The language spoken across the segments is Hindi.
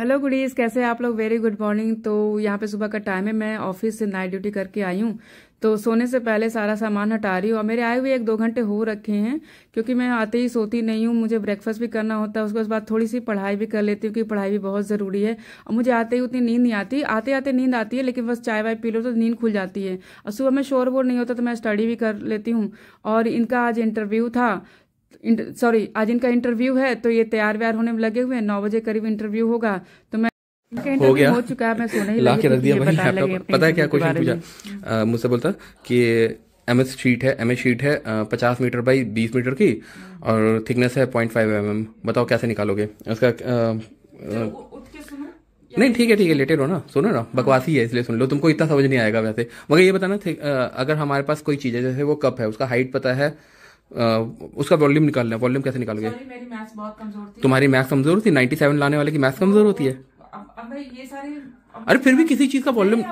हेलो गुडीज, कैसे हैं आप लोग? Very good morning. तो यहाँ पे सुबह का टाइम है, मैं ऑफिस से नाइट ड्यूटी करके आई हूँ तो सोने से पहले सारा सामान हटा रही हूँ। और मेरे आए हुए 1-2 घंटे हो रखे हैं क्योंकि मैं आते ही सोती नहीं हूँ, मुझे ब्रेकफास्ट भी करना होता है, उसके बाद थोड़ी सी पढ़ाई भी कर लेती हूँ क्योंकि पढ़ाई भी बहुत ज़रूरी है। और मुझे आते ही उतनी नींद नहीं आती, आते आते नींद आती है लेकिन बस चाय वाय पी लो तो नींद खुल जाती है। और सुबह में शोर वोर नहीं होता तो मैं स्टडी भी कर लेती हूँ। और इनका आज इंटरव्यू था, आज इनका इंटरव्यू है तो ये तैयार व्यार होने में लगे हुए हैं। 9 बजे करीब इंटरव्यू होगा तो मैं हो गया हो चुका है, मैं सोने ही लाके रख दिया भाई लैपटॉप। पता है क्या क्वेश्चन पूछा मुझसे? बोलता कि एमएस शीट है 50 मीटर बाई 20 मीटर की और थिकनेस है 0.5 mm। बताओ कैसे निकालोगे उसका? नहीं ठीक है लेटे रहो ना, सुनो ना, बकवासी है इसलिए सुन लो, तुमको इतना समझ नहीं आएगा वैसे। मगर ये बताना, अगर हमारे पास कोई चीज है जैसे वो कप है, उसका हाइट पता है, उसका वॉल्यूम निकालना है, वॉल्यूम कैसे निकालोगे? मेरी मैथ्स बहुत कमजोर थी। तुम्हारी मैथ्स कमजोर होती है? 97 लाने वाले की मैथ्स कमजोर होती है? अरे फिर भी किसी चीज का वॉल्यूम,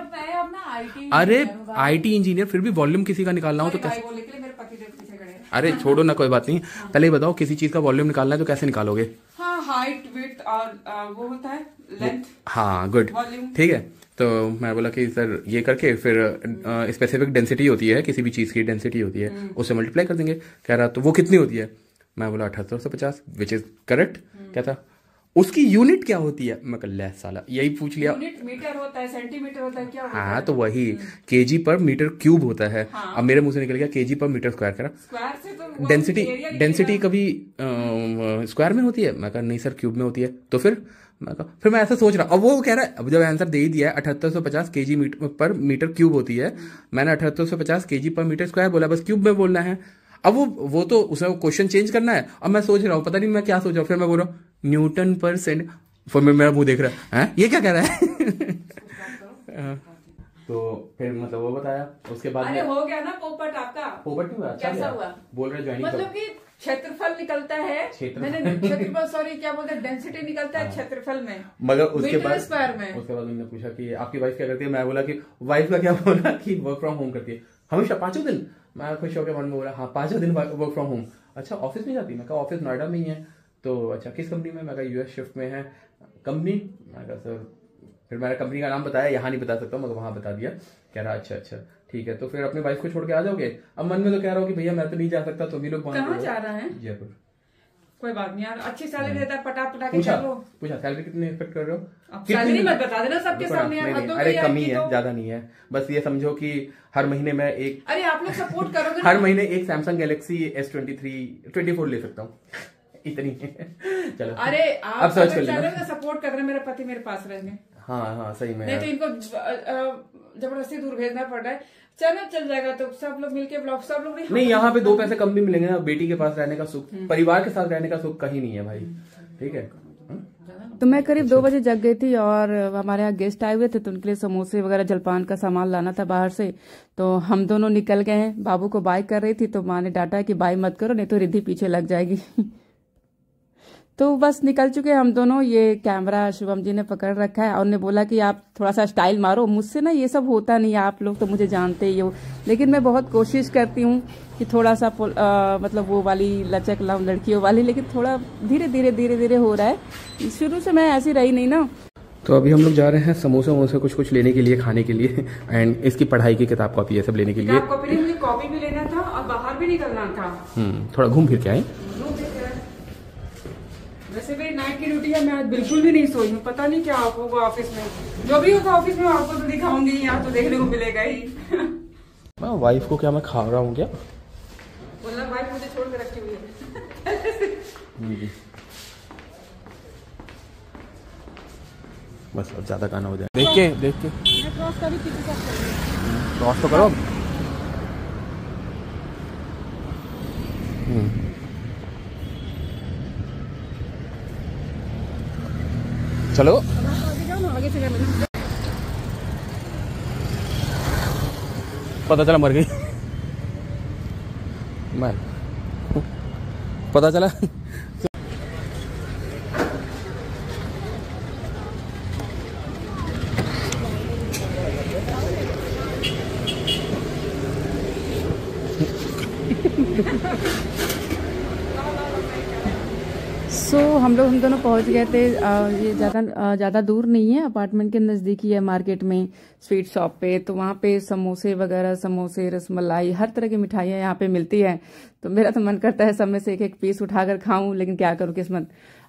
अरे आईटी इंजीनियर, फिर भी वॉल्यूम किसी का निकालना हो तो कैसे? अरे छोड़ो ना, कोई बात नहीं, पहले ही बताओ किसी चीज का वॉल्यूम निकालना है तो कैसे निकालोगे? हाइट, विड्थ और वो होता है लेंथ। हाँ गुड, ठीक है। तो मैं बोला कि सर ये करके फिर स्पेसिफिक डेंसिटी होती है, किसी भी चीज़ की डेंसिटी होती है, उससे मल्टीप्लाई कर देंगे। कह रहा तो वो कितनी होती है? मैं बोला 1850, विच इज करेक्ट। क्या था उसकी यूनिट? क्या होती है? मैं कल साला यही पूछ लिया। यूनिट मीटर होता है, सेंटीमीटर होता है, क्या होता है? तो वही केजी पर मीटर क्यूब होता है। अब मेरे मुंह से निकल गया केजी पर मीटर स्क्वायर। करा स्क्वायर से तो डेंसिटी कभी स्क्वायर में होती है? मैं कहा नहीं सर, क्यूब में होती है। तो फिर मैं ऐसा सोच रहा, अब वो कह रहा है, अब जब आंसर दे ही दिया है 7850 केजी पर मीटर क्यूब होती है, मैंने 7850 केजी पर मीटर स्क्वायर बोला, बस क्यूब में बोलना है। अब वो तो उसने क्वेश्चन चेंज करना है। अब मैं सोच रहा हूँ, पता नहीं मैं क्या सोच रहा हूँ। फिर मैं बोल रहा हूँ न्यूटन पर सेंट, फिर मेरा मुंह देख रहा है ये क्या कह रहा है। तो फिर मतलब वो बताया, उसके बाद अरे हो गया ना पोपट आपका। पोपट हुआ, अच्छा कैसा हुआ? बोल रहे ज्वाइनिंग मतलब कि क्षेत्रफल निकलता है, क्षेत्रफल सॉरी क्या बोलते हैं, डेंसिटी निकलता है क्षेत्रफल में। मगर उसके बाद उन्होंने पूछा कि आपकी वाइफ क्या करती है? मैं बोला कि वाइफ का क्या बोला कि वर्क फ्रॉम होम करती है हमेशा, 5 दिन। मैं खुश होकर मन में बोला हाँ 5 दिन वर्क फ्रॉम होम। अच्छा ऑफिस में जाती? मैं कहा ऑफिस नोएडा में ही है। तो अच्छा किस कंपनी में? मैं कहा यूएस शिफ्ट में है कंपनी। मैं कहा सर, फिर मैंने कंपनी का नाम बताया, यहाँ नहीं बता सकता मगर वहाँ बता दिया। कह रहा अच्छा ठीक है, तो फिर अपनी वाइफ को छोड़ के आ जाओगे? अब मन में तो कह रहा हूँ कि भैया मैं तो नहीं जा सकता, तो भी लोग वहाँ जा रहे हैं। जयपुर कोई बात नहीं यार, अच्छी सैलरी देता है, पटा के चलो। पूछा सैलरी कितनी एक्सपेक्ट कर रहे हो? सैलरी मत बता देना सबके सामने यार। अरे कमी है, ज्यादा नहीं है, बस ये समझो कि हर महीने मैं एक, अरे आप लोग सपोर्ट करोगे, हर महीने एक सैमसंग गैलेक्सी S24 ले सकता हूँ, इतनी चलो। अरे आप सपोर्ट कर रहे, मेरा पति मेरे पास रहेंगे। हाँ सही में, नहीं तो इनको जबरदस्ती दूर भेजना पड़ रहा है। चलो चल जाएगा तो सब लोग मिलके ब्लॉग, सब लोग नहीं, यहाँ पे 2 पैसे कम भी मिलेंगे ना। बेटी के पास रहने का सुख, परिवार के साथ रहने का सुख कहीं नहीं है भाई, ठीक है। तो मैं करीब 2 बजे जग गई थी और हमारे यहाँ गेस्ट आए हुए थे तो उनके लिए समोसे वगैरह जलपान का सामान लाना था बाहर से। तो हम दोनों निकल गए हैं, बाबू को बाय कर रही थी तो माँ ने डांटा कि बाय मत करो नहीं तो रिद्धि पीछे लग जाएगी। तो बस निकल चुके हम दोनों, ये कैमरा शुभम जी ने पकड़ रखा है और उन्हें बोला कि आप थोड़ा सा स्टाइल मारो, मुझसे ना ये सब होता नहीं है, आप लोग तो मुझे जानते ही हो, लेकिन मैं बहुत कोशिश करती हूँ कि थोड़ा सा मतलब वो वाली लचक लाऊं लड़कियों वाली, लेकिन थोड़ा धीरे धीरे हो रहा है, शुरू से मैं ऐसी रही नहीं ना। तो अभी हम लोग जा रहे हैं समोसे कुछ लेने के लिए, खाने के लिए, एंड इसकी पढ़ाई की किताब कॉपी ये सब लेने के लिए। कॉपी भी लेना था और बाहर भी निकलना था, थोड़ा घूम फिर के आए। वैसे मेरी नाइट की ड्यूटी है, मैं आज बिल्कुल भी नहीं सोई हूँ, पता नहीं क्या होगा ऑफिस में, जो भी होगा ऑफिस में आपको तो दिखाऊंगी, यहाँ तो देखने को मिलेगा ही। मैं वाइफ को क्या मैं खा रहा हूँ क्या? बोला वाइफ मुझे छोड़ के रखी हुई है। बस अब ज्यादा खाना हो जाए, देख के क्रॉस तो करो। चलो पता चला मर गई, मैं पता चला। हम दोनों पहुंच गए थे। ये ज़्यादा दूर नहीं है, अपार्टमेंट के नज़दीक ही है मार्केट में स्वीट शॉप पे। तो वहाँ पे समोसे वगैरह, समोसे, रसमलाई, हर तरह की मिठाइयाँ यहाँ पे मिलती है। तो मेरा तो मन करता है सब में से एक एक पीस उठाकर खाऊं, लेकिन क्या करूं किस्मत।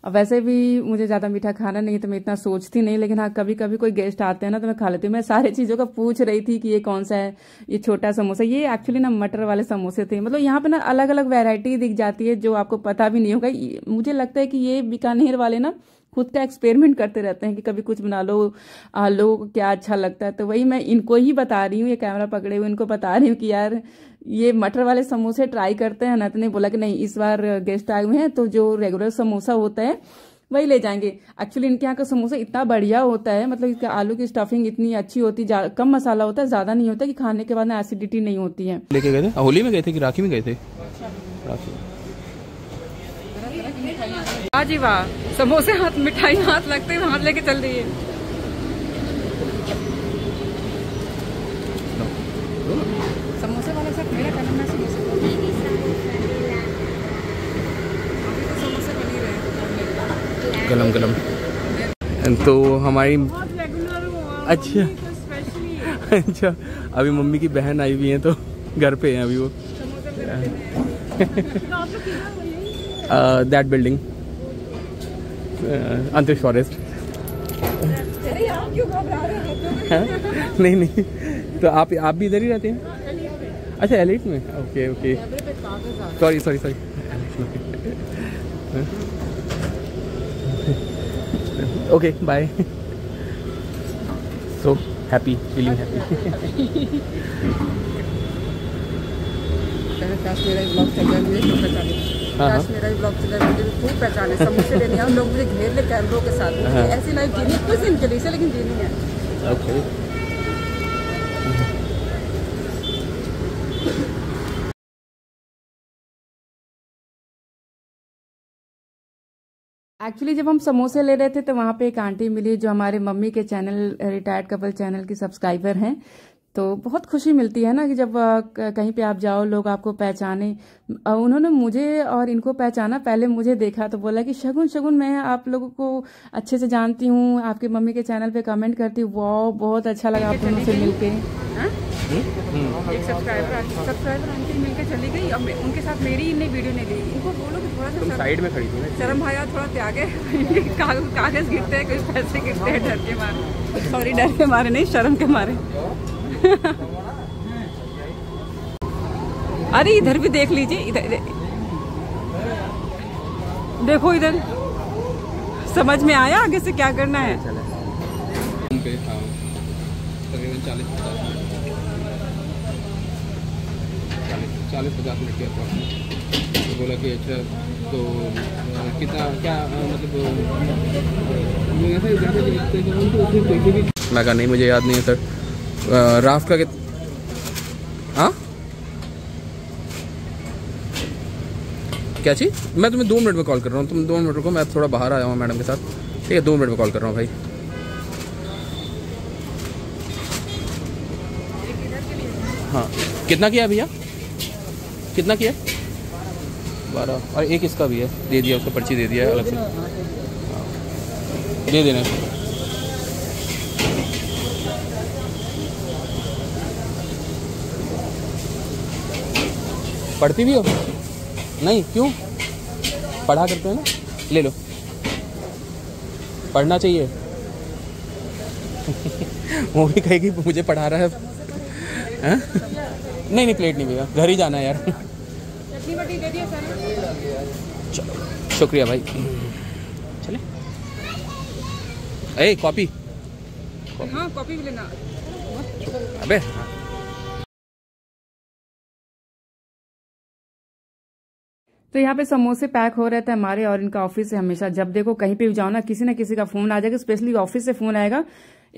अब वैसे भी मुझे ज़्यादा मीठा खाना नहीं, तो मैं इतना सोचती नहीं, लेकिन हाँ कभी कभी कोई गेस्ट आते हैं ना तो मैं खा लेती हूँ। मैं सारी चीज़ों का पूछ रही थी कि ये कौन सा है, ये छोटा समोसा, ये एक्चुअली ना मटर वाले समोसे थे। मतलब यहाँ पे ना अलग अलग वैरायटी दिख जाती है जो आपको पता भी नहीं होगा। मुझे लगता है कि ये बीकानेर वाले ना खुद का एक्सपेरिमेंट करते रहते हैं कि कभी कुछ बना लो, आलो क्या अच्छा लगता है। तो वही मैं इनको ही बता रही हूँ, ये कैमरा पकड़े हुए इनको बता रही हूँ कि यार ये मटर वाले समोसे ट्राई करते हैं ना। तो बोला कि नहीं, इस बार गेस्ट आए हुए हैं तो जो रेगुलर समोसा होता है वही ले जाएंगे। एक्चुअली इनके यहाँ का समोसा इतना बढ़िया होता है, मतलब इसका आलू की स्टफिंग इतनी अच्छी होती है, कम मसाला होता है, ज्यादा नहीं होता कि खाने के बाद ना एसिडिटी नहीं होती है। लेके गए थे, होली में गए थे कि राखी में गए थे? वाह जी वाह, समोसे हाथ, मिठाई हाथ लगते हैं, हाथ लेके चल रही है। समोसे वाले साथ मेरा कहना समोसे गलम गलम। तो हमारी अच्छा अच्छा, अभी मम्मी की बहन आई हुई है तो घर पे हैं अभी वो। That building Antariksh forest. नहीं, तो आप भी इधर ही रहते हैं? अच्छा, एलिट में। Okay okay, sorry. Okay bye, so happy, feeling happy. काश मेरा ब्लॉग चल जाए, मुझे खूब पहचाने, काश मेरा ब्लॉग चल जाए, मुझे खूब पहचाने। समोसे लेने आओ, लोग मुझे घेर ले कैमरों के साथ। ऐसी लाइफ जीनी कुछ दिन के लिए, लेकिन जीनी है। ओके, एक्चुअली जब हम समोसे ले रहे थे तो वहाँ पे एक आंटी मिली जो हमारे मम्मी के चैनल, रिटायर्ड कपल चैनल की सब्सक्राइबर हैं। तो बहुत खुशी मिलती है ना कि जब कहीं पे आप जाओ लोग आपको पहचाने। उन्होंने मुझे और इनको पहचाना, पहले मुझे देखा तो बोला कि शगुन मैं आप लोगों को अच्छे से जानती हूँ, आपके मम्मी के चैनल पे कमेंट करती हूँ। वाह, बहुत अच्छा लगा आप लोगों से मिलके। एक सब्सक्राइबर आंटी मिलकर चली गई, अब उनके साथ मेरी ही वीडियो नहीं गई। इनको बोलो कि थोड़ा साइड में खड़ी थी, शर्म आया, थोड़ा त्यागे, कागज गिरते हैं, कुछ पैसे गिरते हैं, डर के मारे, सॉरी डर के मारे नहीं, शर्म के मारे। अरे इधर भी देख लीजिए, इधर देखो, इधर समझ में आया आगे से क्या करना है। तो बोला कि अच्छा तो कितना क्या मतलब, मैं कहा नहीं मुझे याद नहीं है सर। राफ्ट का हाँ क्या चीज, मैं तुम्हें 2 मिनट में कॉल कर रहा हूँ, तुम 2 मिनट रुको, मैं थोड़ा बाहर आया हूँ मैडम के साथ, ठीक है? 2 मिनट में कॉल कर रहा हूँ भाई। हाँ कितना किया भैया, कितना किया? 12 और एक इसका भी है, दे दिया, उसका पर्ची दे दिया अलग से, दे देना। पढ़ती भी हो? नहीं, क्यों? पढ़ा करते हो ना, ले लो, पढ़ना चाहिए। वो भी कहेगी मुझे पढ़ा रहा है। नहीं, प्लेट नहीं भैया, घर ही जाना है यार। शुक्रिया भाई, चले। ए कॉपी, हाँ कॉपी भी लेना। अबे तो यहाँ पे समोसे पैक हो रहे थे हमारे, और इनका ऑफिस से हमेशा जब देखो कहीं पे भी जाओ ना किसी का फोन आ जाएगा, स्पेशली ऑफिस से फोन आएगा।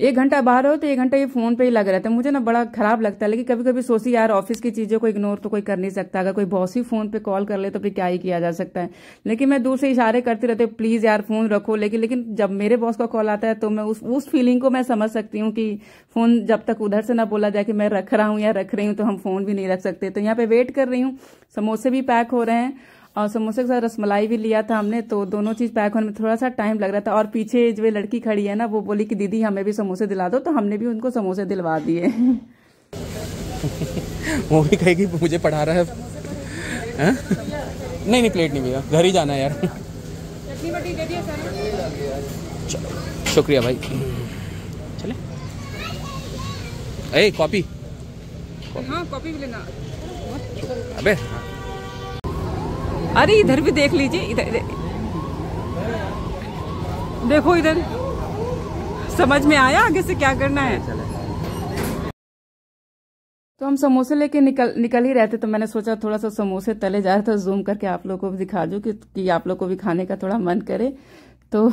1 घंटा बाहर हो तो 1 घंटा ये फोन पे ही लग रहता है। मुझे ना बड़ा खराब लगता है, लेकिन कभी कभी सोचती यार ऑफिस की चीजों को इग्नोर तो कोई कर नहीं सकता, अगर कोई बॉस ही फोन पे कॉल कर ले तो फिर क्या ही किया जा सकता है। लेकिन मैं दूर से इशारे करती रहती हूँ प्लीज यार फोन रखो, लेकिन जब मेरे बॉस का कॉल आता है तो मैं उस फीलिंग को मैं समझ सकती हूँ कि फोन जब तक उधर से ना बोला जाए कि मैं रख रहा हूँ या रख रही हूँ तो हम फोन भी नहीं रख सकते। तो यहाँ पे वेट कर रही हूँ, समोसे भी पैक हो रहे हैं और समोसे के साथ रसमलाई भी लिया था हमने, तो दोनों चीज पैक होने में थोड़ा सा टाइम लग रहा था। और पीछे जो लड़की खड़ी है ना, वो बोली कि दीदी हमें भी समोसे दिला दो, तो हमने भी उनको समोसे दिलवा दिए। वो भी कहेगी मुझे पढ़ा रहा है। नहीं नहीं प्लेट नहीं भैया, घर ही जाना है यार। शुक्रिया भाई, चले। ए कॉपी, कॉपी भी लेना। अबे अरे इधर भी देख लीजिए, इधर देखो, इधर समझ में आया आगे से क्या करना है। तो हम समोसे लेके निकल ही रहे थे, तो मैंने सोचा थोड़ा सा समोसे तले जा रहे थे, जूम करके आप लोगों को भी दिखा दूँ कि आप लोगों को भी खाने का थोड़ा मन करे। तो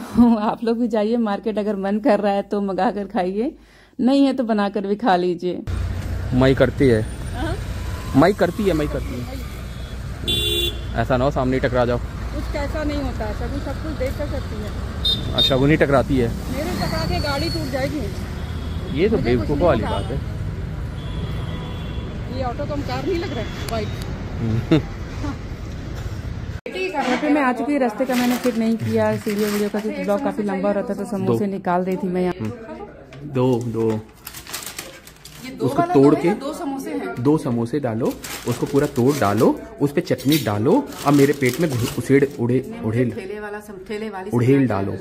आप लोग भी जाइए मार्केट, अगर मन कर रहा है तो मंगा कर खाइए, नहीं है तो बना कर भी खा लीजिए। मई करती है, मई करती है, मई करती है। ऐसा ना हो सामने टकरा जाओ, कुछ ऐसा नहीं होता है, शगुन सब कुछ देख कर सकती है। शगुन ही टकराती है, मेरे टकरा के गाड़ी टूट जाएगी। ये तो बेवकूफ़ वाली बात है, ये ऑटो तो हम कार नहीं लग रहा है। घर पे मैं आ चुकी, रास्ते का मैंने फिर नहीं किया सीढ़ियों वीडियो का, क्योंकि ब्लॉग काफी लंबा हो रहा था, तो समोसे निकाल रही थी मैं यहाँ। दो उसको तोड़ के, दो समोसे डालो, उसको पूरा तोड़ डालो, उस पर चटनी डालो, अब मेरे पेट में उसेड़ उड़ेल डालो।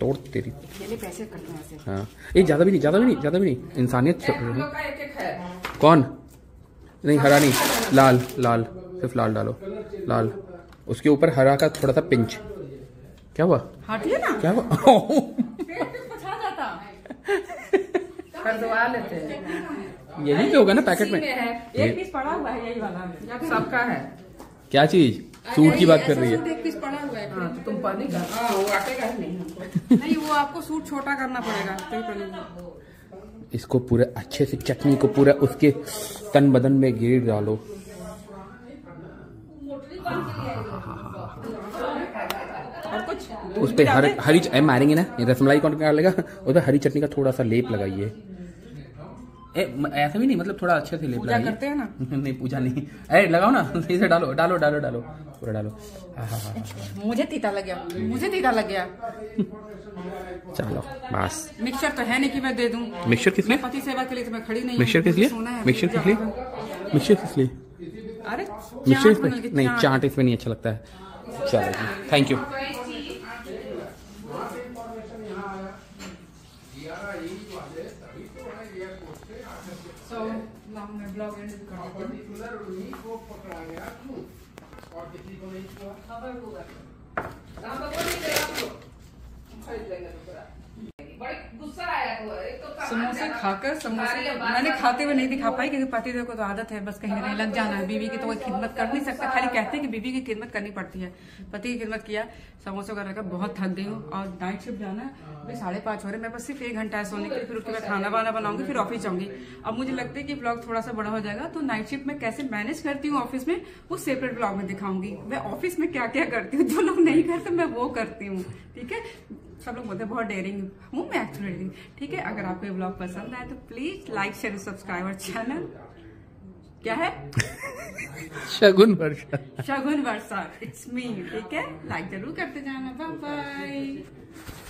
तोड़ तेरी पैसे करते हैं ऐसे। हाँ ये ज्यादा भी नहीं, ज्यादा भी नहीं, ज्यादा भी नहीं, इंसानियत। कौन नहीं, हरा नहीं, लाल लाल, सिर्फ लाल डालो, लाल, उसके ऊपर हरा का थोड़ा सा पिंच। क्या हुआ, क्या हुआ? यही पे होगा ना पैकेट में, एक पीस पड़ा हुआ है, यही वाला है, सबका है। क्या चीज, सूट की बात कर रही है? एक पीस पड़ा हुआ है। हाँ, तुम पानी का, वो आटे का नहीं, नहीं वो आपको सूट छोटा करना पड़ेगा। इसको पूरा अच्छे से चटनी को पूरा उसके तन बदन में गिर डालो। उस पे हरी मारेंगे ना, रसमलाई कौन निकाल लेगा, उस पे हरी चटनी का थोड़ा सा लेप लगाइए। ऐसा भी नहीं, मतलब थोड़ा अच्छे से लेप लगाइए। करते हैं ना? नहीं पूजा नहीं, अरे लगाओ ना, सही से डालो डालो डालो डालो, पूरा डालो। मुझे तीता लग गया, मुझे तीता लग गया। चलो बस, मिक्सचर तो है नहीं कि मैं दे दूं। मिक्सचर किस लिए? पति सेवा के लिए तो मैं खड़ी नहीं। मिक्सचर किस लिए? मिक्सचर किस लिए? मिक्सचर किस लिए? अरे मिक्सचर नहीं, चाट इसमें नहीं अच्छा लगता है। चलो थैंक यू। समोसे खाकर, समोसे मैंने खाते हुए नहीं दिखा पाई, क्योंकि पतिदेव को तो आदत है बस कहीं नहीं लग जाना है, बीवी की तो कोई खिदमत कर नहीं सकता, खाली कहते हैं कि बीवी की खिदमत करनी पड़ती है। पति की खिदमत किया, समोसे वगैरह का बहुत थक गई हूँ, और नाइट शिफ्ट जाना है, अभी 5:30 हो रहे, मैं बस सिर्फ 1 घंटा है सोने के लिए, फिर उसके बाद खाना वाना बनाऊंगी, फिर ऑफिस जाऊंगी। अब मुझे लगता है कि ब्लॉग थोड़ा सा बड़ा हो जाएगा, तो नाइट शिफ्ट में कैसे मैनेज करती हूँ ऑफिस में, वो सेपरेट ब्लॉग में दिखाऊंगी। मैं ऑफिस में क्या क्या करती हूँ, जो लोग नहीं करते मैं वो करती हूँ, ठीक है। सब लोग बोलते हैं बहुत डेयरिंग हूँ मैं, एक्चुअली डेयरिंग, ठीक है। अगर आपको ये ब्लॉग पसंद आए तो प्लीज लाइक शेयर सब्सक्राइब और चैनल क्या है शगुन वर्षा, शगुन वर्षा इट्स मी, ठीक है। लाइक जरूर करते जाना, बाय बाय।